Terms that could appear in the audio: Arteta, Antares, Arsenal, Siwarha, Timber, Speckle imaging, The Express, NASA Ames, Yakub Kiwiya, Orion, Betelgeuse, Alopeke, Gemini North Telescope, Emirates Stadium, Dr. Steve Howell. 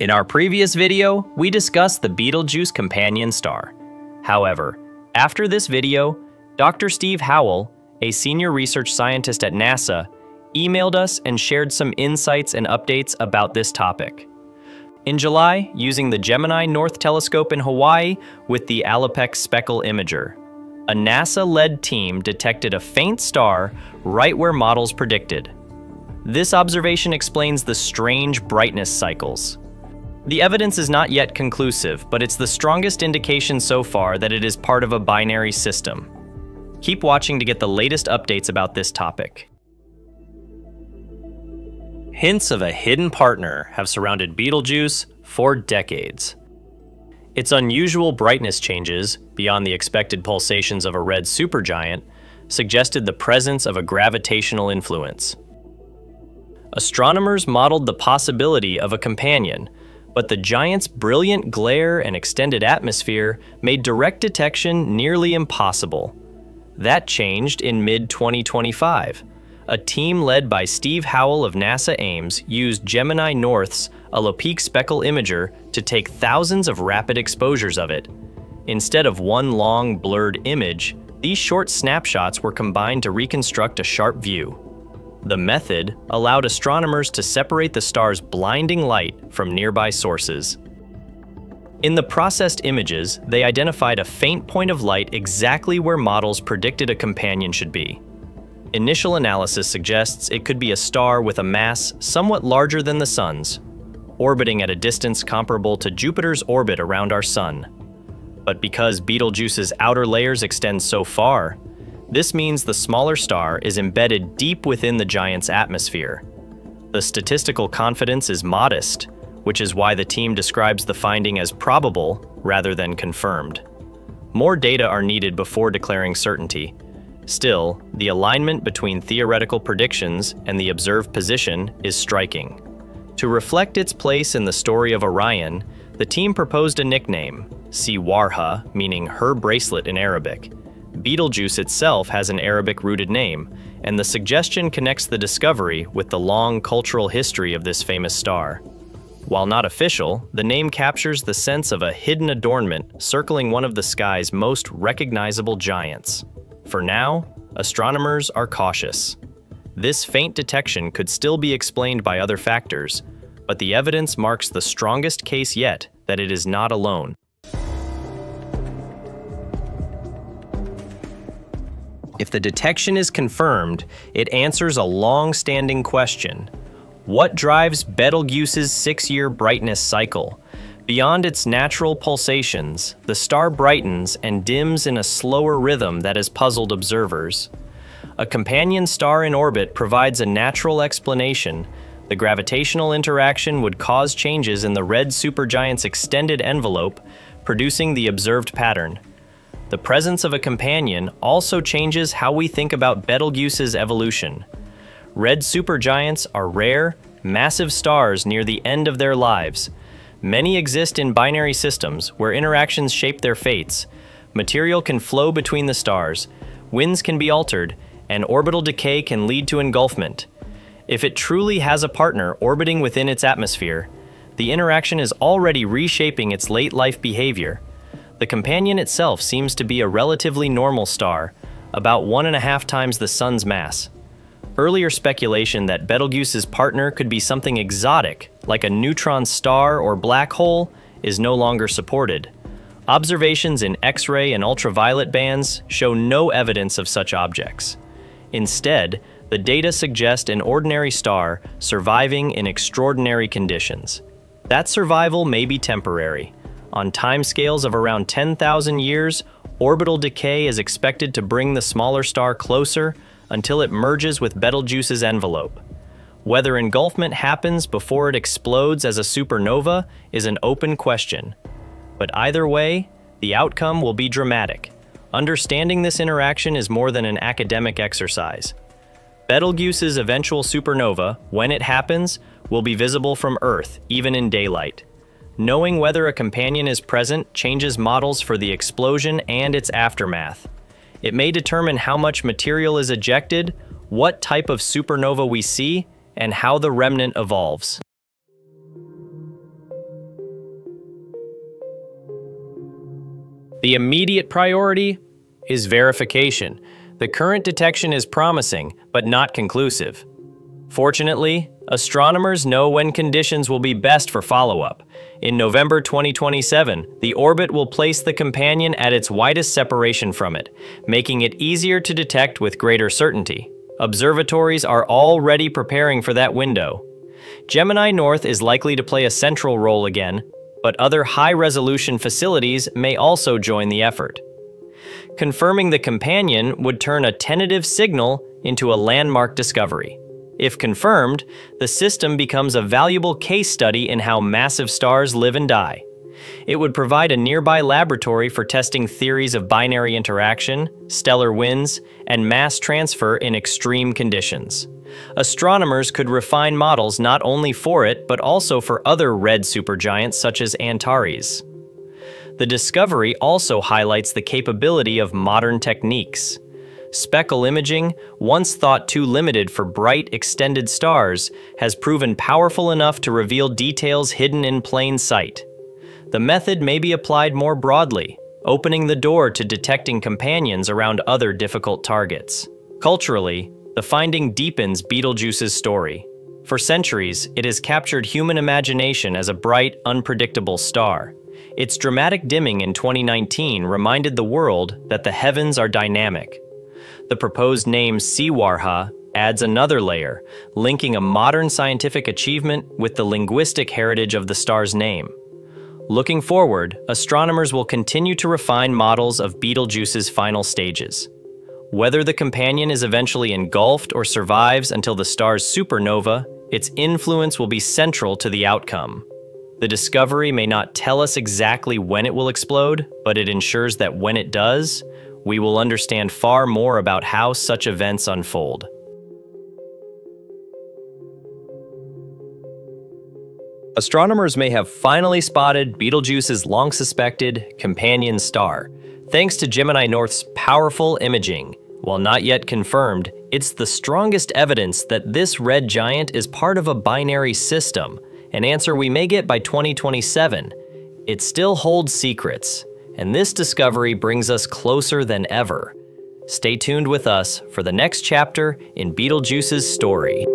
In our previous video, we discussed the Betelgeuse companion star. However, after this video, Dr. Steve Howell, a senior research scientist at NASA, emailed us and shared some insights and updates about this topic. In July, using the Gemini North Telescope in Hawaii with the Alopeke Speckle Imager, a NASA-led team detected a faint star right where models predicted. This observation explains the strange brightness cycles. The evidence is not yet conclusive, but it's the strongest indication so far that it is part of a binary system. Keep watching to get the latest updates about this topic. Hints of a hidden partner have surrounded Betelgeuse for decades. Its unusual brightness changes, beyond the expected pulsations of a red supergiant, suggested the presence of a gravitational influence. Astronomers modeled the possibility of a companion, but the giant's brilliant glare and extended atmosphere made direct detection nearly impossible. That changed in mid-2025. A team led by Steve Howell of NASA Ames used Gemini North's Alopeke Speckle Imager to take thousands of rapid exposures of it. Instead of one long, blurred image, these short snapshots were combined to reconstruct a sharp view. The method allowed astronomers to separate the star's blinding light from nearby sources. In the processed images, they identified a faint point of light exactly where models predicted a companion should be. Initial analysis suggests it could be a star with a mass somewhat larger than the Sun's, orbiting at a distance comparable to Jupiter's orbit around our Sun. But because Betelgeuse's outer layers extend so far, this means the smaller star is embedded deep within the giant's atmosphere. The statistical confidence is modest, which is why the team describes the finding as probable rather than confirmed. More data are needed before declaring certainty. Still, the alignment between theoretical predictions and the observed position is striking. To reflect its place in the story of Orion, the team proposed a nickname, Siwarha, meaning her bracelet in Arabic. Betelgeuse itself has an Arabic-rooted name, and the suggestion connects the discovery with the long cultural history of this famous star. While not official, the name captures the sense of a hidden adornment circling one of the sky's most recognizable giants. For now, astronomers are cautious. This faint detection could still be explained by other factors, but the evidence marks the strongest case yet that it is not alone. If the detection is confirmed, it answers a long-standing question. What drives Betelgeuse's 6-year brightness cycle? Beyond its natural pulsations, the star brightens and dims in a slower rhythm that has puzzled observers. A companion star in orbit provides a natural explanation. The gravitational interaction would cause changes in the red supergiant's extended envelope, producing the observed pattern. The presence of a companion also changes how we think about Betelgeuse's evolution. Red supergiants are rare, massive stars near the end of their lives. Many exist in binary systems where interactions shape their fates. Material can flow between the stars, winds can be altered, and orbital decay can lead to engulfment. If it truly has a partner orbiting within its atmosphere, the interaction is already reshaping its late-life behavior. The companion itself seems to be a relatively normal star, about 1.5 times the Sun's mass. Earlier speculation that Betelgeuse's partner could be something exotic, like a neutron star or black hole, is no longer supported. Observations in X-ray and ultraviolet bands show no evidence of such objects. Instead, the data suggest an ordinary star surviving in extraordinary conditions. That survival may be temporary. On timescales of around 10,000 years, orbital decay is expected to bring the smaller star closer, until it merges with Betelgeuse's envelope. Whether engulfment happens before it explodes as a supernova is an open question. But either way, the outcome will be dramatic. Understanding this interaction is more than an academic exercise. Betelgeuse's eventual supernova, when it happens, will be visible from Earth, even in daylight. Knowing whether a companion is present changes models for the explosion and its aftermath. It may determine how much material is ejected, what type of supernova we see, and how the remnant evolves. The immediate priority is verification. The current detection is promising, but not conclusive. Fortunately, astronomers know when conditions will be best for follow-up. In November 2027, the orbit will place the companion at its widest separation from it, making it easier to detect with greater certainty. Observatories are already preparing for that window. Gemini North is likely to play a central role again, but other high-resolution facilities may also join the effort. Confirming the companion would turn a tentative signal into a landmark discovery. If confirmed, the system becomes a valuable case study in how massive stars live and die. It would provide a nearby laboratory for testing theories of binary interaction, stellar winds, and mass transfer in extreme conditions. Astronomers could refine models not only for it, but also for other red supergiants such as Antares. The discovery also highlights the capability of modern techniques. Speckle imaging, once thought too limited for bright, extended stars, has proven powerful enough to reveal details hidden in plain sight. The method may be applied more broadly, opening the door to detecting companions around other difficult targets. Culturally, the finding deepens Betelgeuse's story. For centuries, it has captured human imagination as a bright, unpredictable star. Its dramatic dimming in 2019 reminded the world that the heavens are dynamic. The proposed name Siwarha adds another layer, linking a modern scientific achievement with the linguistic heritage of the star's name. Looking forward, astronomers will continue to refine models of Betelgeuse's final stages. Whether the companion is eventually engulfed or survives until the star's supernova, its influence will be central to the outcome. The discovery may not tell us exactly when it will explode, but it ensures that when it does, we will understand far more about how such events unfold. Astronomers may have finally spotted Betelgeuse's long-suspected companion star. Thanks to Gemini North's powerful imaging, while not yet confirmed, it's the strongest evidence that this red giant is part of a binary system, an answer we may get by 2027. It still holds secrets, and this discovery brings us closer than ever. Stay tuned with us for the next chapter in Betelgeuse's story.